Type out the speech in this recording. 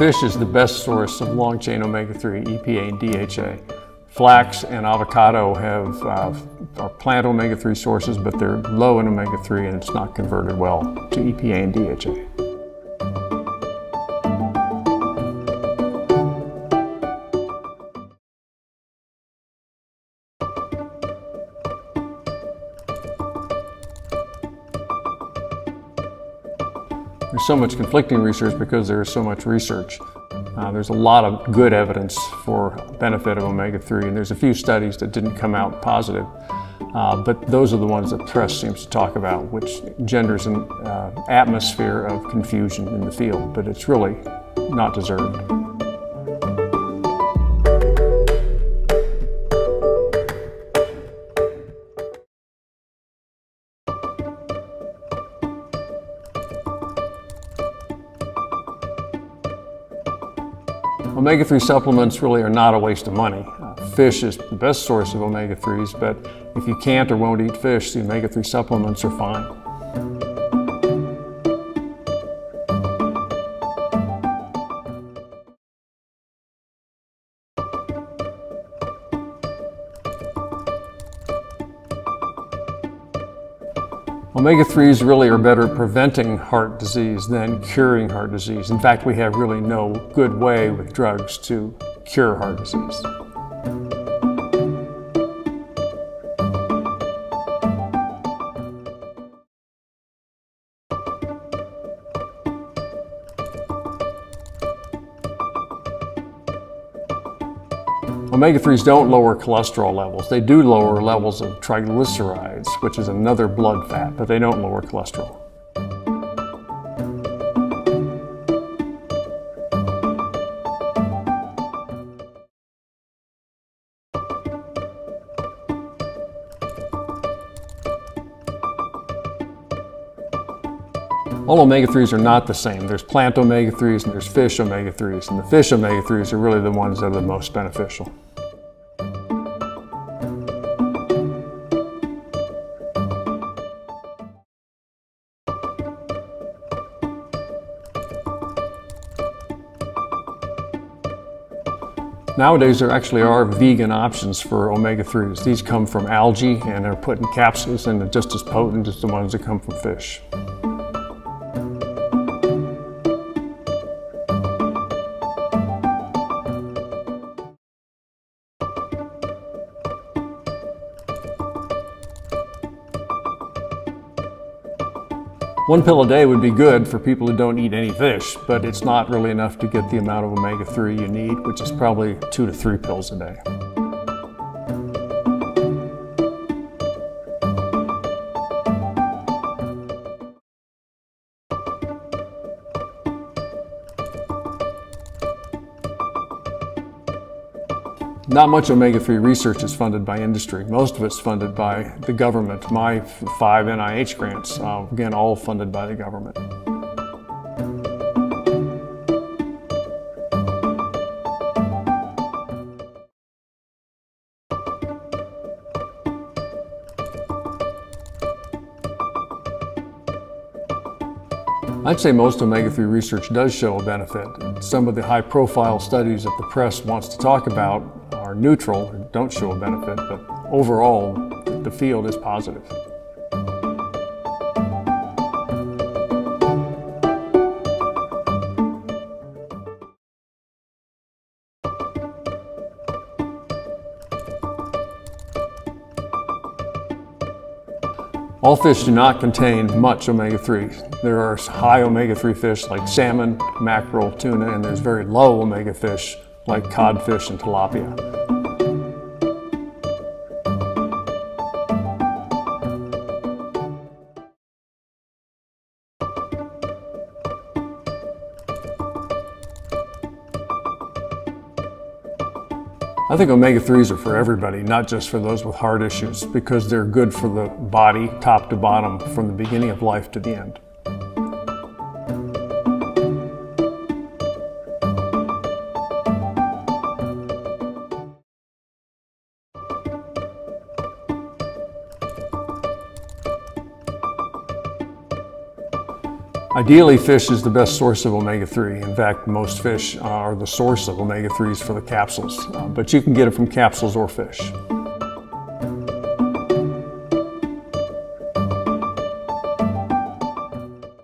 Fish is the best source of long-chain omega-3, EPA and DHA. Flax and avocado are plant omega-3 sources, but they're low in omega-3 and it's not converted well to EPA and DHA. There's so much conflicting research because there is so much research. There's a lot of good evidence for benefit of omega-3, and there's a few studies that didn't come out positive, but those are the ones that the press seems to talk about, which genders an atmosphere of confusion in the field, but it's really not deserved. Omega-3 supplements really are not a waste of money. Fish is the best source of omega-3s, but if you can't or won't eat fish, the omega-3 supplements are fine. Omega-3s really are better at preventing heart disease than curing heart disease. In fact, we have really no good way with drugs to cure heart disease. Omega-3s don't lower cholesterol levels. They do lower levels of triglycerides, which is another blood fat, but they don't lower cholesterol. All omega-3s are not the same. There's plant omega-3s and there's fish omega-3s, and the fish omega-3s are really the ones that are the most beneficial. Nowadays, there actually are vegan options for omega-3s. These come from algae and are put in capsules, and they're just as potent as the ones that come from fish. One pill a day would be good for people who don't eat any fish, but it's not really enough to get the amount of omega-3 you need, which is probably 2 to 3 pills a day. Not much omega-3 research is funded by industry. Most of it's funded by the government. My 5 NIH grants, again, all funded by the government. I'd say most omega-3 research does show a benefit. Some of the high-profile studies that the press wants to talk about are neutral and don't show a benefit, but overall, the field is positive. All fish do not contain much omega-3. There are high omega-3 fish like salmon, mackerel, tuna, and there's very low omega fish like codfish and tilapia. I think omega-3s are for everybody, not just for those with heart issues, because they're good for the body, top to bottom, from the beginning of life to the end. Ideally, fish is the best source of omega-3. In fact, most fish are the source of omega-3s for the capsules, but you can get it from capsules or fish.